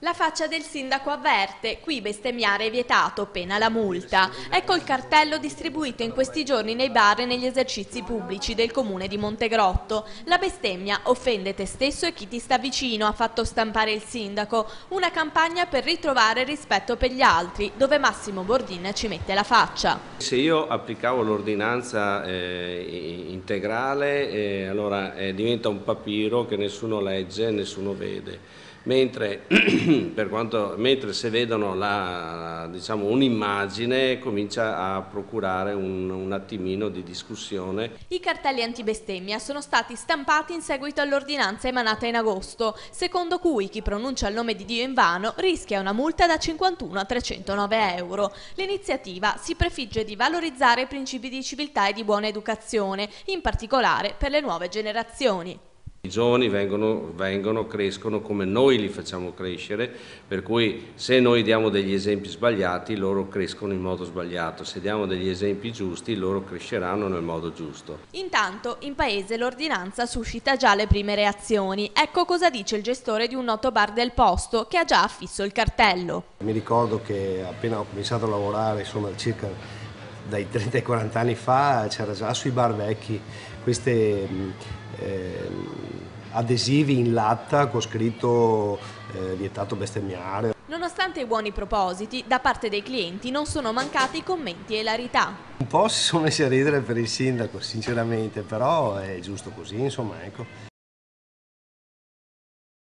La faccia del sindaco avverte, qui bestemmiare è vietato, pena la multa. Ecco il cartello distribuito in questi giorni nei bar e negli esercizi pubblici del comune di Montegrotto. La bestemmia offende te stesso e chi ti sta vicino, ha fatto stampare il sindaco. Una campagna per ritrovare rispetto per gli altri, dove Massimo Bordin ci mette la faccia. Se io applicavo l'ordinanza integrale, allora diventa un papiro che nessuno legge, nessuno vede. Mentre se vedono un'immagine comincia a procurare un attimino di discussione. I cartelli antibestemmia sono stati stampati in seguito all'ordinanza emanata in agosto, secondo cui chi pronuncia il nome di Dio invano rischia una multa da 51 a 309 euro. L'iniziativa si prefigge di valorizzare i principi di civiltà e di buona educazione, in particolare per le nuove generazioni. I giovani crescono come noi li facciamo crescere, per cui se noi diamo degli esempi sbagliati loro crescono in modo sbagliato, se diamo degli esempi giusti loro cresceranno nel modo giusto. Intanto in paese l'ordinanza suscita già le prime reazioni. Ecco cosa dice il gestore di un noto bar del posto che ha già affisso il cartello. Mi ricordo che appena ho cominciato a lavorare, insomma circa dai 30 ai 40 anni fa, c'era già sui bar vecchi queste adesivi in latta con scritto vietato bestemmiare. Nonostante i buoni propositi, da parte dei clienti non sono mancati commenti e ilarità. Un po' si sono messi a ridere per il sindaco, sinceramente, però è giusto così, insomma, ecco.